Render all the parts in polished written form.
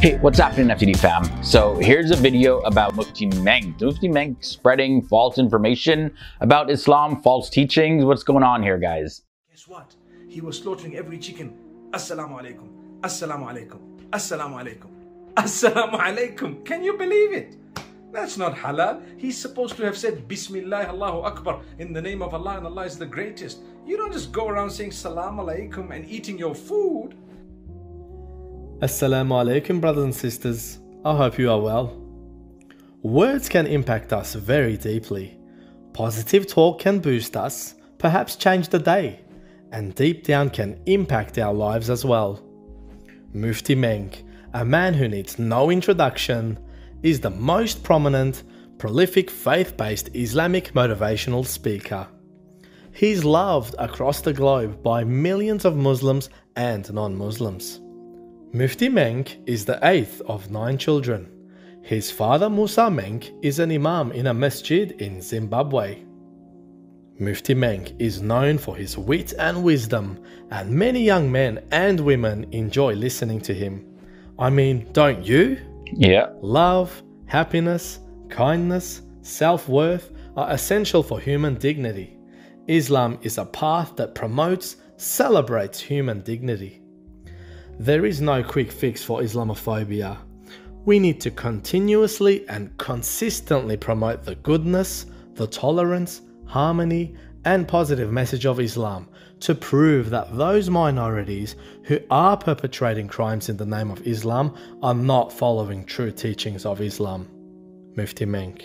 Hey, what's happening FTD fam? So here's a video about Mufti Menk. Mufti Menk spreading false information about Islam, false teachings. What's going on here, guys? Guess what? He was slaughtering every chicken. Assalamu alaikum. Assalamu alaikum. Assalamu alaikum. Assalamu alaikum. Can you believe it? That's not halal. He's supposed to have said Bismillah, Allahu Akbar, in the name of Allah, and Allah is the greatest. You don't just go around saying Salam alaikum and eating your food. Assalamu alaikum, brothers and sisters. I hope you are well. Words can impact us very deeply. Positive talk can boost us, perhaps change the day, and deep down can impact our lives as well. Mufti Menk, a man who needs no introduction, is the most prominent, prolific faith-based Islamic motivational speaker. He's loved across the globe by millions of Muslims and non-Muslims. Mufti Menk is the 8th of 9 children. His father Musa Menk is an imam in a masjid in Zimbabwe. Mufti Menk is known for his wit and wisdom, and many young men and women enjoy listening to him. I mean, don't you? Yeah. Love, happiness, kindness, self-worth are essential for human dignity. Islam is a path that promotes, celebrates human dignity. There is no quick fix for Islamophobia. We need to continuously and consistently promote the goodness, the tolerance, harmony, and positive message of Islam to prove that those minorities who are perpetrating crimes in the name of Islam are not following true teachings of Islam. Mufti Menk.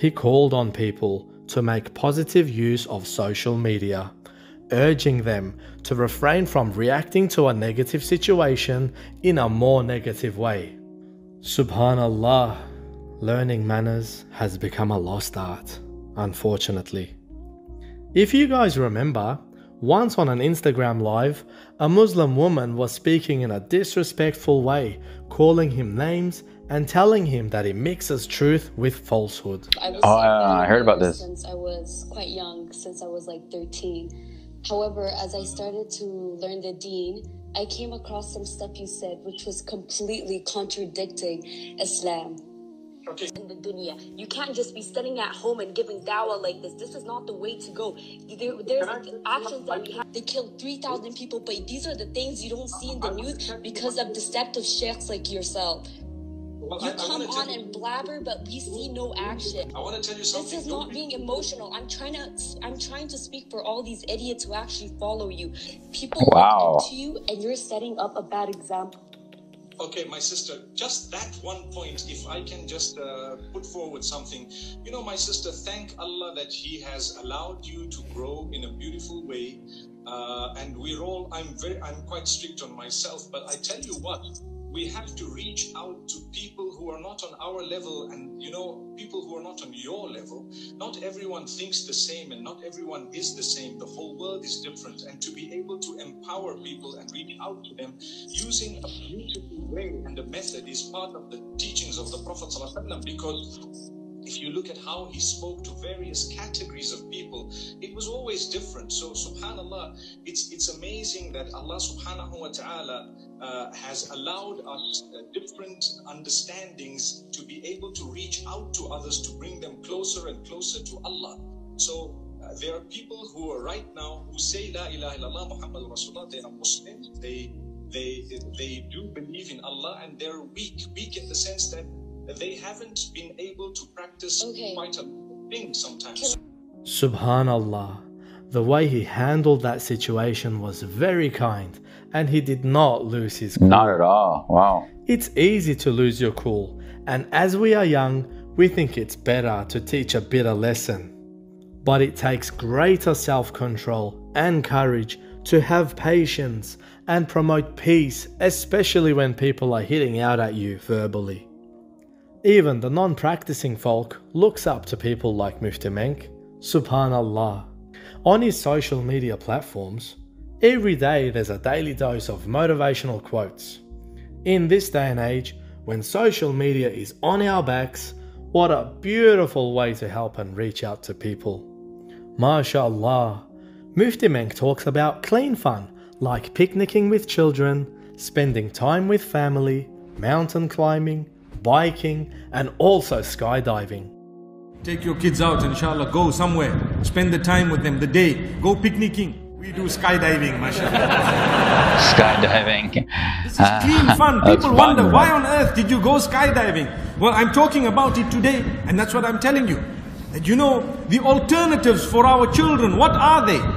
He called on people to make positive use of social media, urging them to refrain from reacting to a negative situation in a more negative way. Subhanallah, learning manners has become a lost art, unfortunately. If you guys remember, once on an Instagram live, a Muslim woman was speaking in a disrespectful way, calling him names and telling him that he mixes truth with falsehood. I heard about this. Since I was quite young, since I was like 13. However, as I started to learn the deen, I came across some stuff you said, which was completely contradicting Islam. Okay. In the dunya, you can't just be studying at home and giving dawah like this. This is not the way to go. There's actions that we have. They killed 3,000 people, but these are the things you don't see in the news because of deceptive sheikhs like yourself. You come on and blabber, but we see no action. I want to tell you something. This is not being emotional. I'm trying to speak for all these idiots who actually follow you. People look up to you, and you're setting up a bad example. Okay, my sister, just that one point, if I can just put forward something. You know, my sister, thank Allah that He has allowed you to grow in a beautiful way. And we're all, I'm quite strict on myself, but I tell you what. We have to reach out to people who are not on our level and, you know, people who are not on your level. Not everyone thinks the same and not everyone is the same. The whole world is different. And to be able to empower people and reach out to them using a beautiful way and a method is part of the teachings of the Prophet ﷺ, because if you look at how he spoke to various categories of people, it was always different. So subhanallah, it's amazing that Allah subhanahu wa ta'ala has allowed us different understandings to be able to reach out to others, to bring them closer and closer to Allah. So there are people who are right now who say La ilaha illallah Muhammadur Rasulullah. They are Muslims. They do believe in Allah, and they're weak in the sense that they haven't been able to practice quite a thing sometimes. Subhanallah, the way he handled that situation was very kind, and he did not lose his cool. Not at all. Wow. It's easy to lose your cool, and as we are young, we think it's better to teach a bitter lesson. But it takes greater self-control and courage to have patience and promote peace, especially when people are hitting out at you verbally. Even the non-practicing folk looks up to people like Mufti Menk. Subhanallah. On his social media platforms, every day there's a daily dose of motivational quotes. In this day and age, when social media is on our backs, what a beautiful way to help and reach out to people. MashaAllah. Mufti Menk talks about clean fun, like picnicking with children, spending time with family, mountain climbing, biking, and also skydiving. Take your kids out, inshallah, go somewhere, spend the time with them, the day, go picnicking. We do skydiving, mashallah. Skydiving. This is clean fun. People wonder, why on earth did you go skydiving? Well, I'm talking about it today, and that's what I'm telling you. And you know, the alternatives for our children, what are they?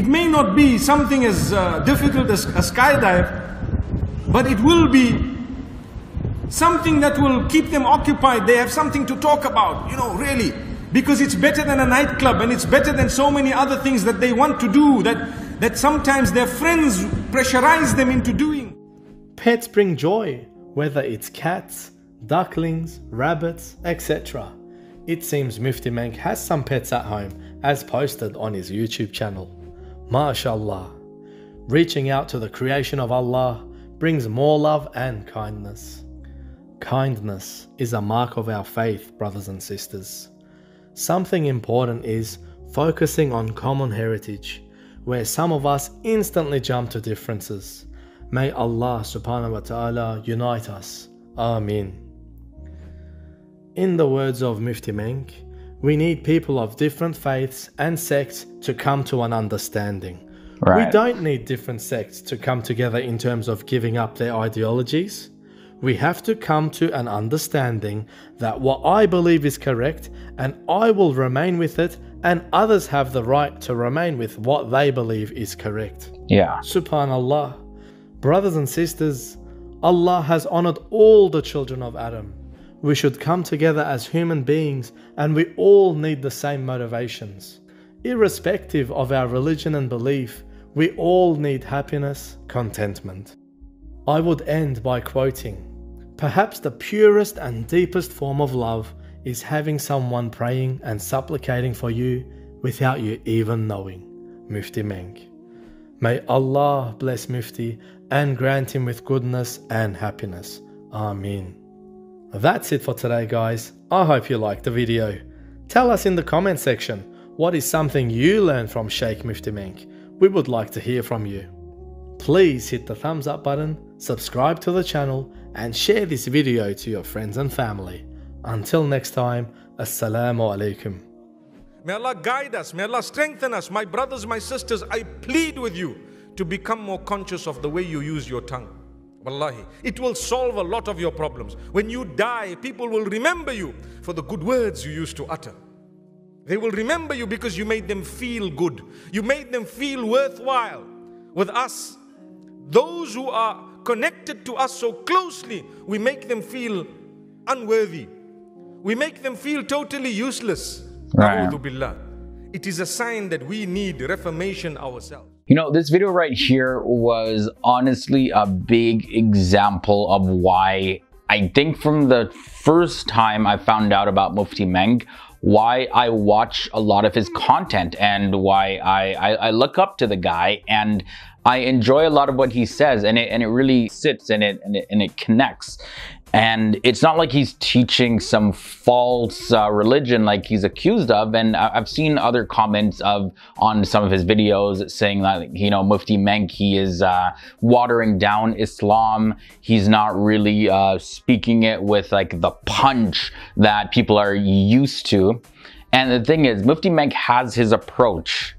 It may not be something as difficult as a skydive, but it will be something that will keep them occupied. They have something to talk about, you know, really. Because it's better than a nightclub, and it's better than so many other things that they want to do, that sometimes their friends pressurize them into doing. Pets bring joy, whether it's cats, ducklings, rabbits, etc. It seems Mufti Menk has some pets at home, as posted on his YouTube channel. MashaAllah. Reaching out to the creation of Allah brings more love and kindness. Kindness is a mark of our faith, brothers and sisters. Something important is focusing on common heritage, where some of us instantly jump to differences. May Allah subhanahu wa ta'ala unite us. Ameen. In the words of Mufti Menk, we need people of different faiths and sects to come to an understanding. Right. We don't need different sects to come together in terms of giving up their ideologies. We have to come to an understanding that what I believe is correct, and I will remain with it, and others have the right to remain with what they believe is correct. Yeah. SubhanAllah. Brothers and sisters, Allah has honored all the children of Adam. We should come together as human beings, and we all need the same motivations. Irrespective of our religion and belief, we all need happiness, contentment. I would end by quoting, "Perhaps the purest and deepest form of love is having someone praying and supplicating for you without you even knowing." Mufti Menk. May Allah bless Mufti and grant him with goodness and happiness. Ameen. That's it for today, guys. I hope you liked the video. Tell us in the comment section, what is something you learned from Sheikh Mufti Menk? We would like to hear from you. Please hit the thumbs up button, subscribe to the channel, and share this video to your friends and family. Until next time, Assalamu alaikum. May Allah guide us, may Allah strengthen us. My brothers, my sisters, I plead with you to become more conscious of the way you use your tongue. Wallahi, it will solve a lot of your problems. When you die, people will remember you for the good words you used to utter. They will remember you because you made them feel good. You made them feel worthwhile. With us, those who are connected to us so closely, we make them feel unworthy. We make them feel totally useless. Right. It is a sign that we need reformation ourselves. You know, this video right here was honestly a big example of why I think from the first time I found out about Mufti Menk, why I watch a lot of his content and why I look up to the guy, and I enjoy a lot of what he says, and it really sits in it, and it connects. And it's not like he's teaching some false religion like he's accused of. And I've seen other comments on some of his videos saying that, you know, Mufti Menk, he is watering down Islam. He's not really speaking it with like the punch that people are used to. And the thing is, Mufti Menk has his approach.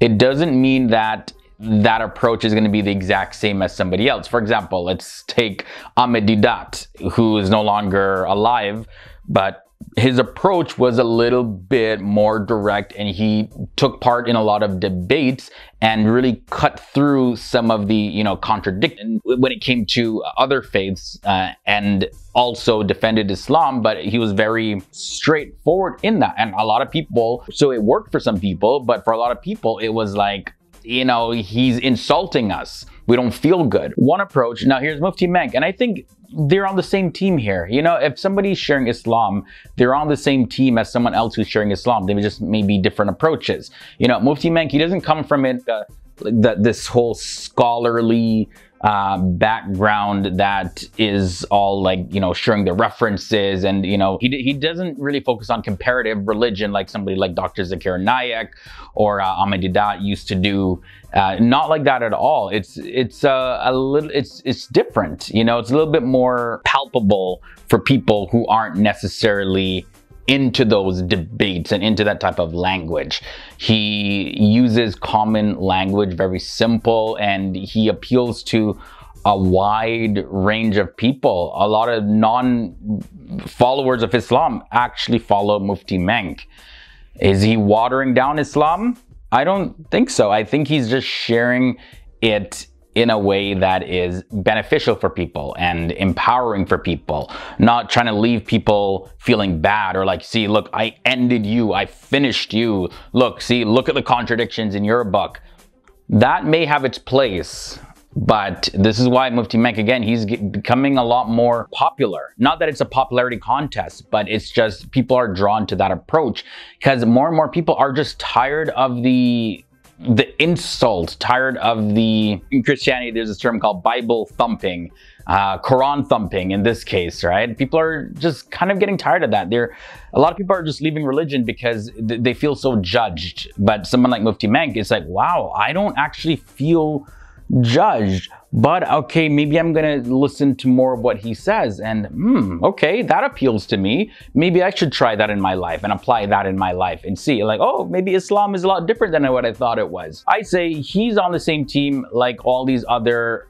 It doesn't mean that that approach is going to be the exact same as somebody else. For example, let's take Ahmed Didat, who is no longer alive, but his approach was a little bit more direct, and he took part in a lot of debates and really cut through some of the, you know, contradiction when it came to other faiths, and also defended Islam, but he was very straightforward in that. And a lot of people, so it worked for some people, but for a lot of people, it was like, you know, he's insulting us. We don't feel good. One approach. Now here's Mufti Menk, and I think they're on the same team here. You know, if somebody's sharing Islam, they're on the same team as someone else who's sharing Islam. They just may be different approaches. You know, Mufti Menk, he doesn't come from it, this whole scholarly background that is all like, you know, sharing the references, and, you know, he doesn't really focus on comparative religion like somebody like Dr. Zakir Naik or Ahmed Didat used to do. Not like that at all. It's different, you know. It's a little bit more palpable for people who aren't necessarily into those debates and into that type of language. He uses common language, very simple, and he appeals to a wide range of people. A lot of non-followers of Islam actually follow Mufti Menk. Is he watering down Islam? I don't think so. I think he's just sharing it in a way that is beneficial for people and empowering for people, not trying to leave people feeling bad or like, see, look, I ended you, I finished you. Look, see, look at the contradictions in your book. That may have its place, but this is why Mufti Menk, again, he's becoming a lot more popular. Not that it's a popularity contest, but it's just people are drawn to that approach because more and more people are just tired of the insult, tired of the, in Christianity, there's this term called Bible thumping, Quran thumping in this case, right? People are just kind of getting tired of that. A lot of people are just leaving religion because they feel so judged. But someone like Mufti Menk is like, wow, I don't actually feel judged, but okay, maybe I'm gonna listen to more of what he says, and okay, that appeals to me. Maybe I should try that in my life and apply that in my life and see, like, oh, maybe Islam is a lot different than what I thought it was. I say he's on the same team like all these other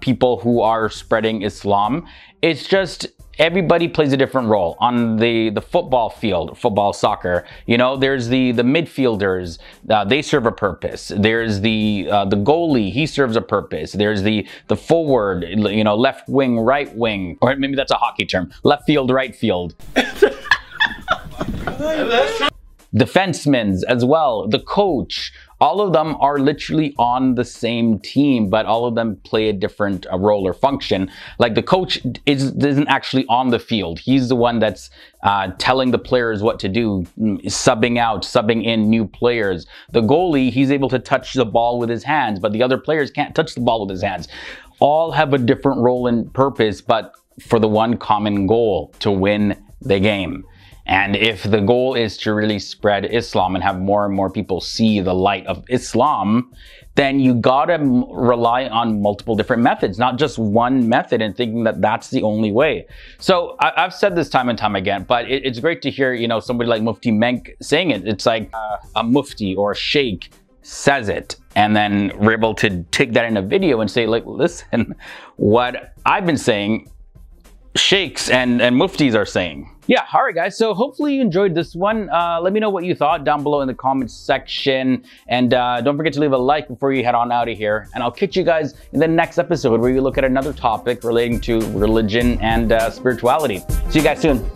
people who are spreading Islam. It's just everybody plays a different role on the football field, football, soccer. You know, there's the midfielders, they serve a purpose. There's the goalie, he serves a purpose. There's the forward, you know, left wing, right wing, or maybe that's a hockey term, left field, right field. Defensemen as well, the coach. All of them are literally on the same team, but all of them play a different role or function. Like the coach isn't actually on the field. He's the one that's telling the players what to do, subbing out, subbing in new players. The goalie, he's able to touch the ball with his hands, but the other players can't touch the ball with his hands. All have a different role and purpose, but for the one common goal, to win the game. And if the goal is to really spread Islam and have more and more people see the light of Islam, then you gotta rely on multiple different methods, not just one method and thinking that that's the only way. So I've said this time and time again, but it's great to hear, you know, somebody like Mufti Menk saying it. It's like a mufti or a sheikh says it, and then we're able to take that in a video and say, like, listen, what I've been saying, sheikhs and muftis are saying. Yeah, all right, guys, so hopefully you enjoyed this one. Let me know what you thought down below in the comments section, and don't forget to leave a like before you head on out of here, and I'll catch you guys in the next episode where we look at another topic relating to religion and spirituality. See you guys soon.